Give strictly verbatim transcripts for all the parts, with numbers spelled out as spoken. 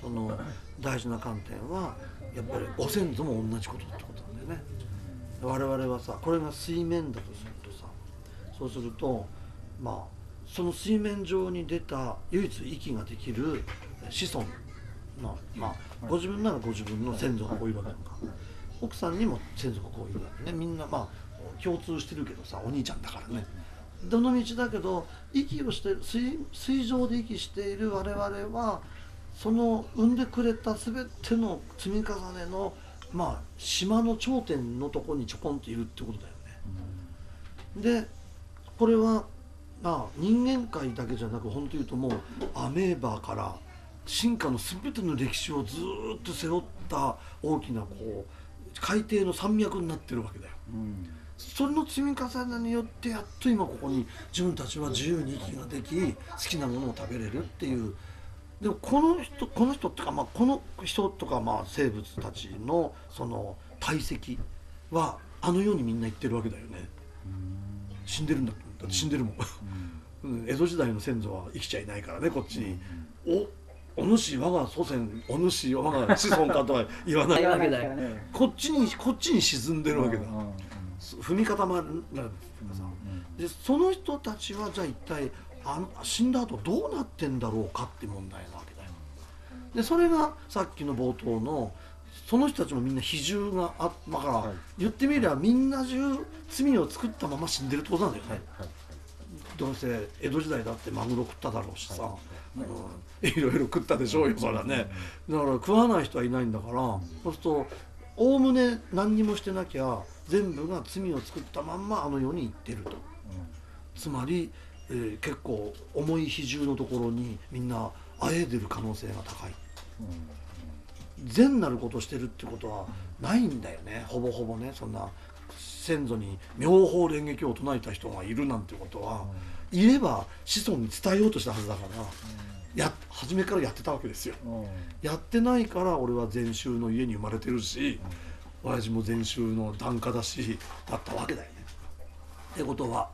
その大事な観点はやっぱりご先祖も同じことってことなんだよね。我々はさ、これが水面だとするとさ、そうするとまあその水面上に出た唯一息ができる子孫の、まあご自分ならご自分の先祖がこういうわけなのか、奥さんにも先祖がこういうわけね、みんなまあ共通してるけどさ、お兄ちゃんだからね。どの道だけど息をしてる 水, 水上で息している我々はその産んでくれた全ての積み重ねのまあ島の頂点のとこにちょこんといるってことだよね。でこれはまあ人間界だけじゃなく、本当言うともうアメーバーから進化の全ての歴史をずっと背負った大きなこう海底の山脈になってるわけだよ。うんそれの積み重ねによってやっと今ここに自分たちは自由に息ができ、好きなものを食べれるっていう。でもこの人この人っていうか、まあこの人とかまあ生物たちのその体積はあの世にみんな行ってるわけだよね。死んでるんだだって死んでるもん江戸時代の先祖は生きちゃいないからね、こっちにおお主我が祖先、お主我が子孫かとは言わないわけだよね。こっちにこっちに沈んでるわけだ。踏み固まるんだっていうかさ、でその人たちはじゃあ一体あ死んだ後どうなってんだろうかって問題なわけだよ。でそれがさっきの冒頭のその人たちもみんな比重があったから、言ってみればみんな中罪を作ったまま死んでるってことなんだよね。どうせ江戸時代だってマグロ食っただろうしさ、いろいろ食ったでしょうよそれはね。だから食わない人はいないんだから、そうするとおおむね何にもしてなきゃ全部が罪を作ったまんまあの世に行ってると、うん、つまり、えー、結構重い比重のところにみんなあえいでる可能性が高い、うん、善なることしてるってことはないんだよね、ほぼほぼね。そんな先祖に妙法蓮華経を唱えた人がいるなんてことは、うん、いれば子孫に伝えようとしたはずだから、うん、や初めからやってたわけですよ、うん、やってないから俺は禅宗の家に生まれてるし、うん親父も禅宗の檀家だしだったわけだよね。ってことは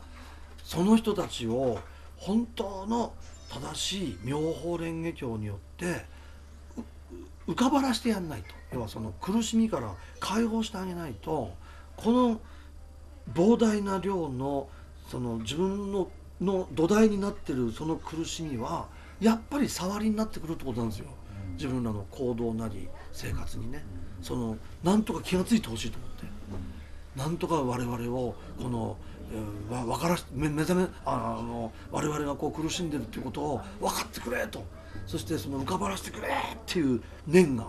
その人たちを本当の正しい妙法蓮華経によって浮かばらしてやんないと、要はその苦しみから解放してあげないと、この膨大な量のその自分のの土台になってるその苦しみはやっぱり障りになってくるってことなんですよ、自分らの行動なり生活にね。そのなんとか気が付いてほしいと思って、なんとか我々をこの、えー、わからし目覚めあの我々がこう苦しんでるっていうことを分かってくれと、そしてその浮かばらしてくれっていう念が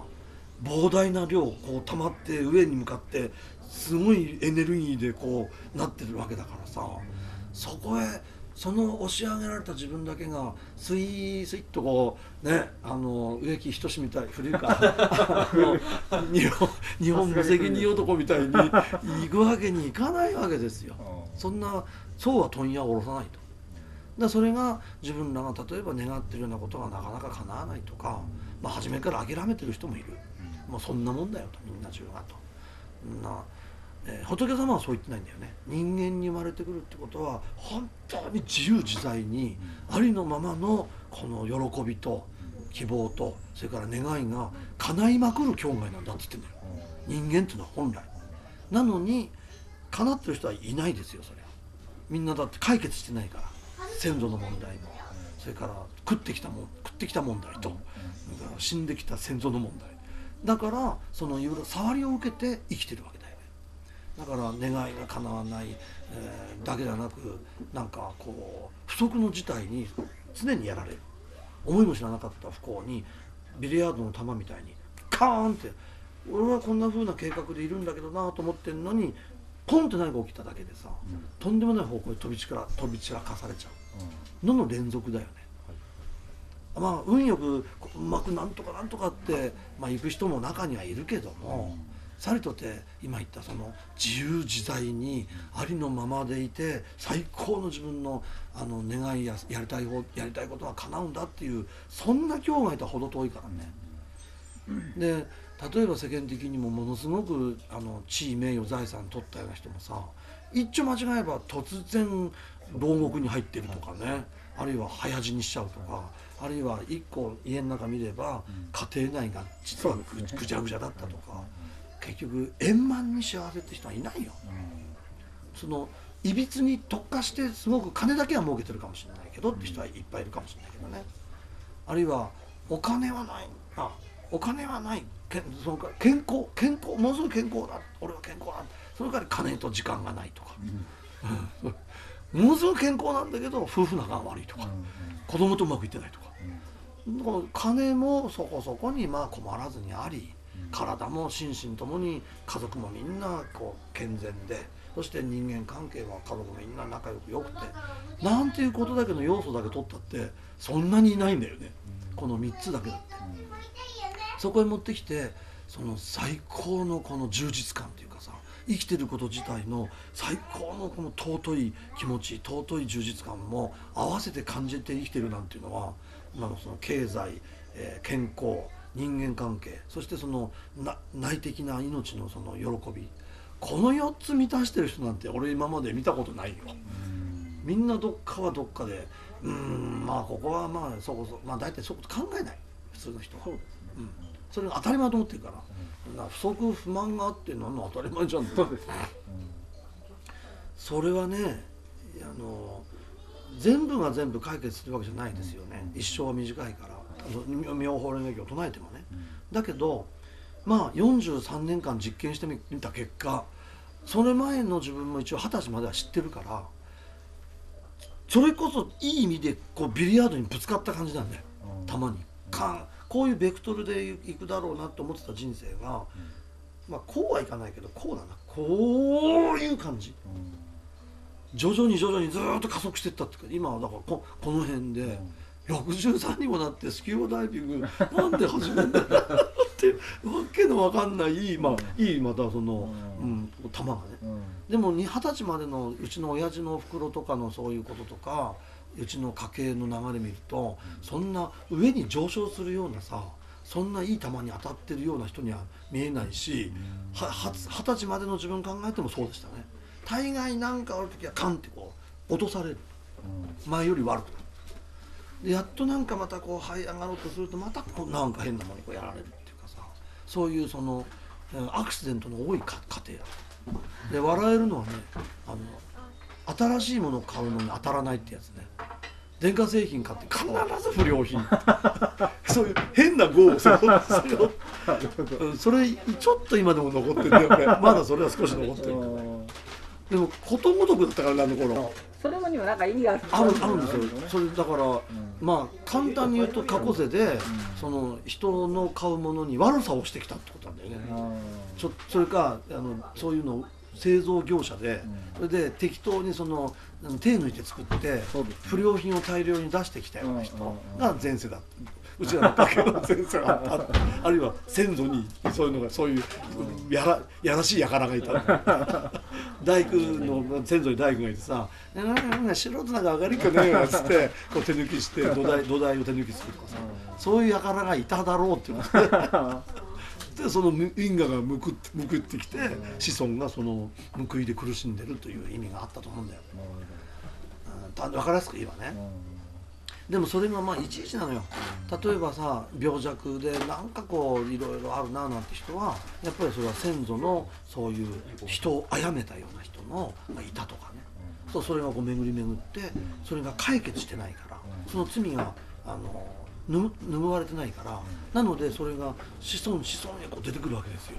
膨大な量こう溜まって上に向かってすごいエネルギーでこうなってるわけだからさ、そこへその押し上げられた自分だけがスイースイッとこうね、あの植木仁みたい、古いか日本無責任男みたいに行くわけにいかないわけですよ。そんなそうは問屋を下ろさないと。だそれが自分らが例えば願ってるようなことがなかなか叶わないとか、まあ、初めから諦めてる人もいる、もうそんなもんだよと、みんな中がと。な仏様はそう言ってないんだよね。人間に生まれてくるってことは本当に自由自在にありのままのこの喜びと希望とそれから願いが叶いまくる境外なんだって言ってんだよ、人間っていうのは本来。なのに叶ってる人はいないですよそれは。みんなだって解決してないから、先祖の問題もそれから食ってきたもん食ってきた問題と死んできた先祖の問題だから、そのいろいろ触りを受けて生きてるわけ。だから願いが叶わない、えー、だけじゃなく、なんかこう不測の事態に常にやられる、思いも知らなかった不幸にビリヤードの球みたいにカーンって、俺はこんな風な計画でいるんだけどなと思ってるのにポンって何か起きただけでさ、うん、とんでもない方向に飛び散ら飛び散らかされちゃうのの連続だよね。はい、まあ運よくうまくなんとかなんとかって、まあ、行く人も中にはいるけども。うんさりとて今言ったその自由自在にありのままでいて最高の自分のあの願いややりたいやりたいことが叶うんだっていう、そんな境外とは程遠いからね。で例えば世間的にもものすごくあの地位名誉財産取ったような人もさ、一丁間違えば突然牢獄に入ってるとかね、あるいは早死にしちゃうとか、あるいはいっこ家の中見れば家庭内が実はぐちゃぐちゃだったとか、結局円満に幸せって人はいないよ。そのいびつに特化してすごく金だけは儲けてるかもしれないけどって人はいっぱいいるかもしれないけどね。あるいはお金はない、あお金はない、その健康健康ものすごく健康だ、俺は健康だ、それから金と時間がないとか、うん、ものすごく健康なんだけど夫婦仲が悪いとか、うん、子供とうまくいってないとか、うん、だから金もそこそこにまあ困らずにあり、体も心身ともに家族もみんなこう健全で、そして人間関係は家族みんな仲良くよくて、なんていうことだけの要素だけ取ったってそんなにいないんだよね、うん、このみっつだけだって、うん、そこへ持ってきてその最高のこの充実感というかさ、生きてること自体の最高のこの尊い気持ち、尊い充実感も合わせて感じて生きてるなんていうのは、今のその経済、えー、健康、人間関係、そしてその内的な命のその喜び、このよっつ満たしてる人なんて俺今まで見たことないよ。みんなどっかはどっかで、うーん、まあここはまあそこそこ、まあ大体そういうこと考えない普通の人は。そうですね、うん、それが当たり前と思ってるから、うん、から不足不満があって何の当たり前じゃんって、うん、それはね、あの全部が全部解決するわけじゃないですよね、うん、一生は短いから、妙法蓮華経を唱えてもね、うん、だけどまあよんじゅうさんねんかん実験してみた結果、それ前の自分も一応はたちまでは知ってるから、それこそいい意味でこうビリヤードにぶつかった感じなんだよ、うん、たまにかんこういうベクトルでいくだろうなと思ってた人生が、うん、まあこうはいかないけどこうだな、こういう感じ、うん、徐々に徐々にずっと加速していったっていうか、今はだから こ, この辺で。うん、ろくじゅうさんにもなってスキューバダイビングなんで始めんだろうってわけのわかんない、まあいい、またその、うん、玉がね、うん、でも二十歳までのうちの親父のおふくろとかのそういうこととか、うちの家系の流れ見ると、そんな上に上昇するようなさ、そんないい玉に当たってるような人には見えないし、二十歳までの自分考えてもそうでしたね。大概なんかある時はカンってこう落とされる、前より悪くなる。でやっとなんかまたこう這い上がろうとすると、またこうなんか変なものにこうやられるっていうかさ、そういうそのアクシデントの多い家庭だで、笑えるのはね、あの新しいものを買うのに当たらないってやつね、電化製品買って必ず不良品そういう変な業を背負ってるそれちょっと今でも残ってるんだよね、まだそれは少し残ってるからね。でもことごとくだったからな、あの頃。それもにもなんか意味がある。あるあるんですよ。それだから、うん、まあ簡単に言うと過去世で、うん、その人の買うものに悪さをしてきたってことなんだよね。ちょそれかあのそういうのを製造業者で、うん、それで適当にその手抜いて作って不良品を大量に出してきたような人が前世だった。うちらの家系の先生があった、あるいは先祖にそういうのが、そういうやらやらしい輩がいた大工の先祖に大工がいてさ「なんかなんか素人なんか上がりっかねえよ」っつってこう手抜きして土台土台を手抜きするとかさ、そういう輩がいただろうっていうので、その因果がむくってきて子孫がその報いで苦しんでるという意味があったと思うんだよ。分かりやすく言えばね。でもそれがまあいちいちなのよ。例えばさ、病弱でなんかこういろいろあるななんて人は、やっぱりそれは先祖のそういう人を殺めたような人のがいたとかね、そうそれがこう巡り巡って、それが解決してないから、その罪があの拭われてないから、なのでそれが子孫子孫へこう出てくるわけですよ。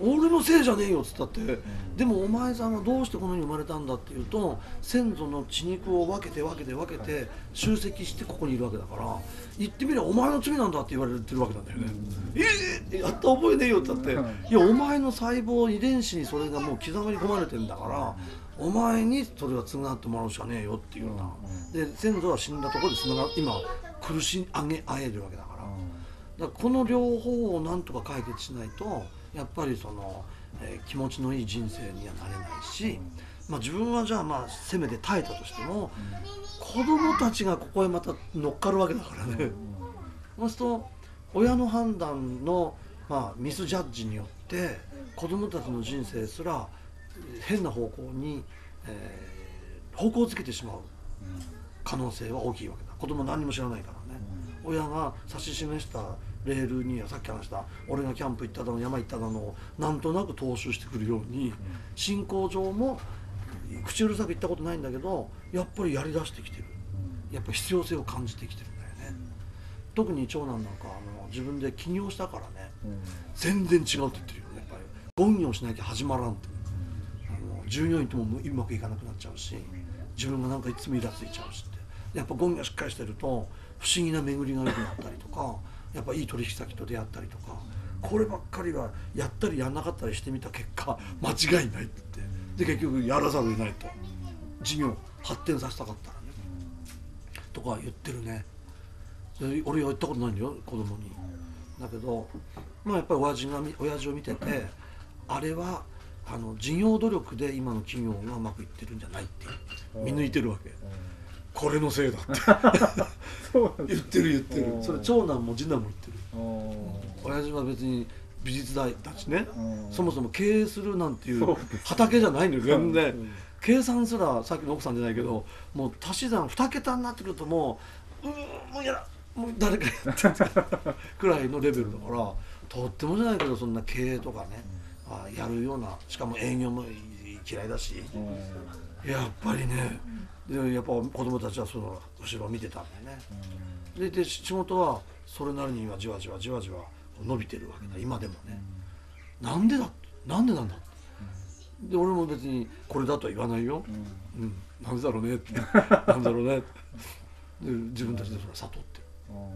俺のせいじゃねえよっつったって、でもお前さんはどうしてこの世に生まれたんだっていうと、先祖の血肉を分けて分けて分けて集積してここにいるわけだから、言ってみればお前の罪なんだって言われてるわけなんだよね。ええー、やった覚えねえよっつって、いやお前の細胞遺伝子にそれがもう刻み込まれてんだから、お前にそれは償ってもらうしかねえよっていうようなで、先祖は死んだところで繋がって今苦しみあげあえるわけだから、だからこの両方をなんとか解決しないと、やっぱりその、えー、気持ちのいい人生にはなれないし、まあ、自分はじゃあまあせめて耐えたとしても、うん、子供たちがここへまた乗っかるわけだからね、そうすると親の判断の、まあ、ミスジャッジによって子供たちの人生すら変な方向に、えー、方向づけてしまう可能性は大きいわけだ。子供何にも知らないからね、うん、親が指し示したレールにはさっき話した俺がキャンプ行っただの山行っただのをなんとなく踏襲してくるように、うん、信仰上も口うるさく言ったことないんだけどやっぱりやりだしてきてる、うん、やっぱ必要性を感じてきてるんだよね、うん、特に長男なんかあの自分で起業したからね、うん、全然違うって言ってるよね。やっぱり凡業しなきゃ始まらんって、うん、あの従業員ともうまくいかなくなっちゃうし自分がなんかいつもイラついちゃうしってやっぱゴミがしっかりしてると不思議な巡りが良くなったりとかやっぱいい取引先と出会ったりとかこればっかりはやったりやんなかったりしてみた結果間違いないって言ってで結局やらざるを得ないと事業発展させたかったらねとか言ってるね。俺は言ったことないんだよ子供に。だけどまあやっぱり親父が親父を見ててあれはあの事業努力で今の企業がうまくいってるんじゃないって見抜いてるわけ。これのせいだって言ってる言ってる。それ長男も次男も言ってる。親父は別に美術大たちねそもそも経営するなんていう畑じゃないのよ全然。計算すらさっきの奥さんじゃないけどもう足し算に桁になってくるともううんもうやだもう誰かやってくらいのレベルだからとってもじゃないけどそんな経営とかねやるようなしかも営業も嫌いだしやっぱりねでやっぱ子供たちはその後ろを見てたんだよね、うん、で, で仕事はそれなりにはじわじわじわじわ伸びてるわけだ、うん、今でもね、うん、なんでだなんでなんだ、うん、で俺も別にこれだとは言わないよ、うんうん、なんでだろうねってなんだろうねってで自分たちでそれ悟ってる、うん、不思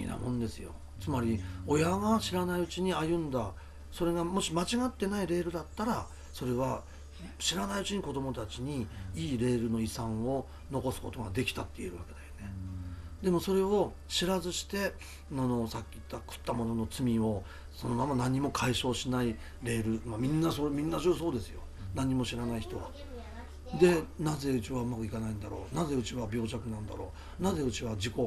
議なもんですよ。つまり親が知らないうちに歩んだそれがもし間違ってないレールだったらそれは知らないうちに子どもたちにいいレールの遺産を残すことができたって言えるわけだよね。でもそれを知らずしてあのさっき言った食ったものの罪をそのまま何も解消しないレール、まあ、みんなそれみんな中そうですよ何も知らない人は。でなぜうちはうまくいかないんだろうなぜうちは病弱なんだろうなぜうちは事故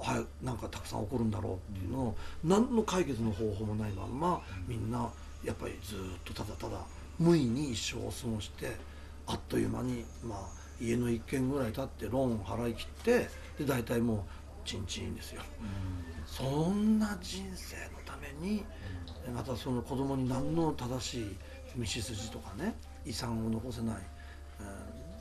がなんかたくさん起こるんだろうっていうのを何の解決の方法もないまんまみんなやっぱりずっとただただ無意に一生を過ごしてあっという間に、まあ、家の一軒ぐらい建ってローンを払い切ってで大体もうチンチンですよ、うん、そんな人生のためにまたその子供に何の正しい道筋とかね遺産を残せない、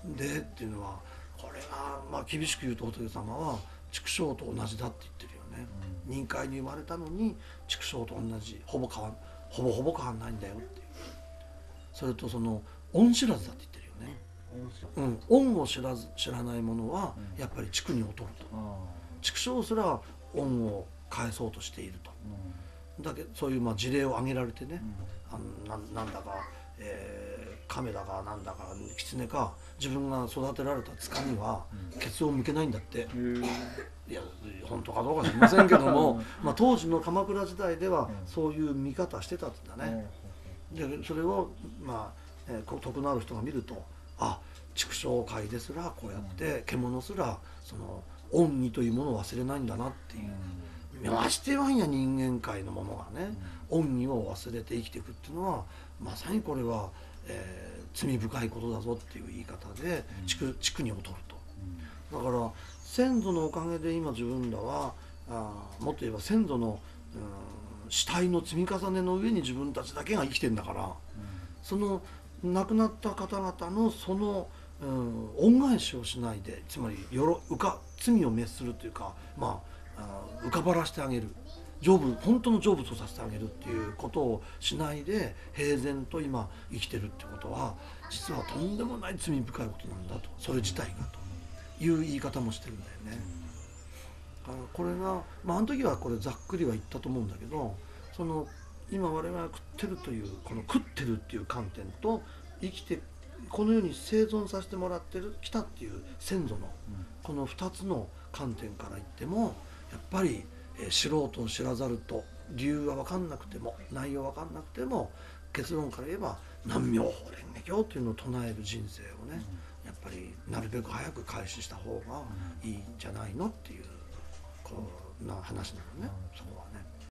うん、でっていうのはこれはまあ厳しく言うと仏様は畜生と同じだって言ってるよね、うん、人界に生まれたのに畜生と同じほぼ変わんほぼほぼ変わんないんだよっていう。それとその恩知らずだって言ってるよね。うん、恩を知らず知らないものはやっぱり畜に劣ると、うん、畜生すら恩を返そうとしていると、うん、だけどそういうまあ事例を挙げられてね、うん、あの な, なんだか、えー、亀だかなんだか狐か自分が育てられたつかみはケツを向けないんだって、うん、いや本当かどうか知りませんけどもまあ当時の鎌倉時代ではそういう見方してたんだね、うんでそれを、まあえー、徳のある人が見るとあ畜生界ですらこうやって獣すらその恩義というものを忘れないんだなっていうましてやんや人間界のものがね恩義を忘れて生きていくっていうのはまさにこれは、えー、罪深いことだぞっていう言い方で畜に劣ると。だから先祖のおかげで今自分らはあもっと言えば先祖の、うん死体の積み重ねの上に自分たちだけが生きてんだから、うん、その亡くなった方々のその、うん、恩返しをしないでつまりよろうか罪を滅するというか、まあ、あ浮かばらしてあげる成仏本当の成仏をさせてあげるっていうことをしないで平然と今生きてるってことは実はとんでもない罪深いことなんだとそれ自体がという言い方もしてるんだよね。これがまああの時はこれざっくりは言ったと思うんだけどその今我々が食ってるというこの食ってるっていう観点と生きてこの世に生存させてもらってきたっていう先祖のこのふたつの観点から言ってもやっぱり知ろうと知らざると理由は分かんなくても内容分かんなくても結論から言えば南妙法蓮華経というのを唱える人生をねやっぱりなるべく早く開始した方がいいんじゃないのっていうな話なのね、そこは。